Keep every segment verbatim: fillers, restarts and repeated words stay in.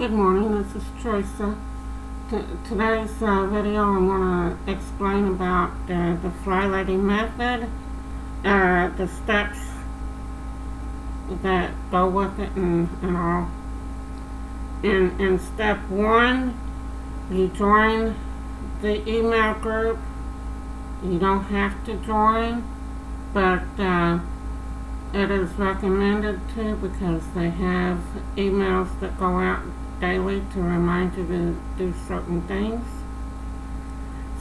Good morning, this is Teresa. T today's uh, video I want to explain about uh, the FlyLady method, uh, the steps that go with it and, and all. In, in step one, you join the email group. You don't have to join, but uh, it is recommended to because they have emails that go out daily to remind you to do certain things.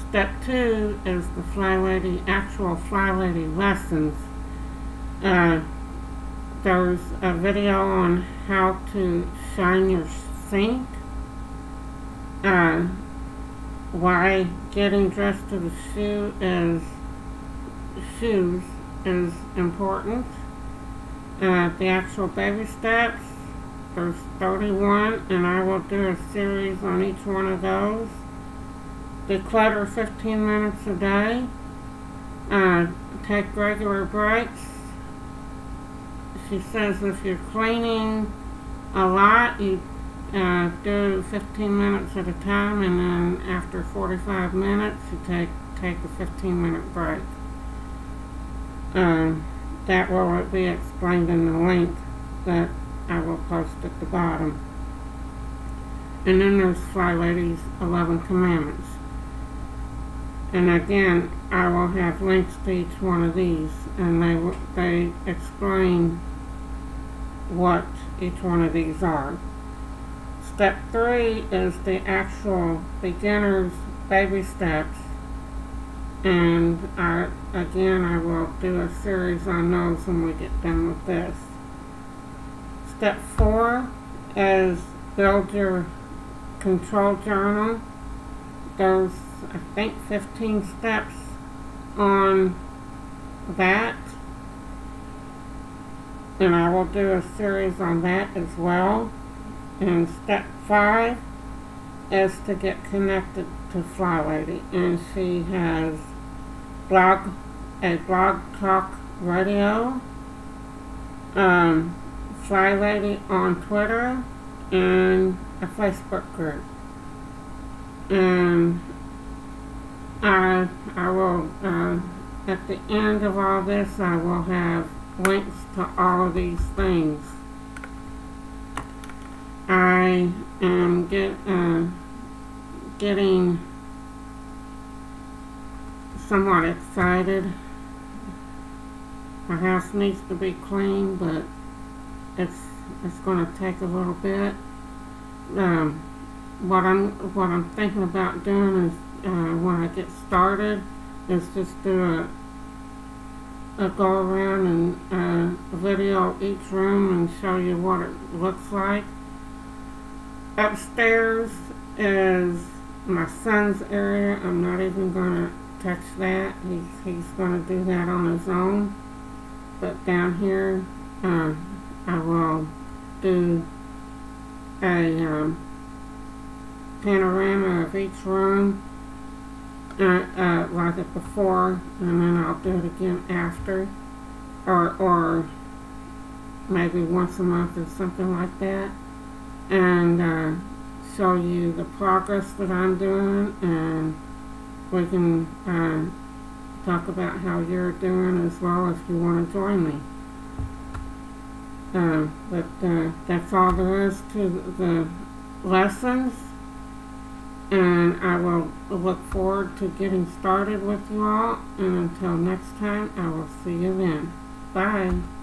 Step two is the FlyLady, actual FlyLady lessons. Uh, there's a video on how to shine your sink, uh, why getting dressed to the shoe is, shoes is important, uh, the actual baby steps. There's thirty-one, and I will do a series on each one of those. Declutter fifteen minutes a day. Uh, take regular breaks. She says if you're cleaning a lot, you uh, do fifteen minutes at a time, and then after forty-five minutes, you take, take a fifteen minute break. Uh, that will be explained in the link that I will post at the bottom. And then there's FlyLady's eleven commandments. And again, I will have links to each one of these, and they they explain what each one of these are. Step three is the actual beginner's baby steps, and I again I will do a series on those when we get done with this. Step four is build your control journal. There's, I think, fifteen steps on that, and I will do a series on that as well. And step five is to get connected to FlyLady, and she has blog, a blog talk radio. Um, FlyLady on Twitter and a Facebook group, and I I will uh, at the end of all this I will have links to all of these things. I am get uh, getting somewhat excited. My house needs to be clean, but It's it's going to take a little bit. Um, what I'm what I'm thinking about doing is uh, when I get started is just do a, a go around and uh, video each room and show you what it looks like. Upstairs is my son's area. I'm not even going to touch that. He's he's going to do that on his own. But down here, Uh, I will do a um, panorama of each room, uh, uh, like it before, and then I'll do it again after, or or maybe once a month or something like that, and uh, show you the progress that I'm doing, and we can uh, talk about how you're doing as well if you want to join me. Uh, but uh, that's all there is to the lessons, and I will look forward to getting started with you all, and until next time, I will see you then. Bye.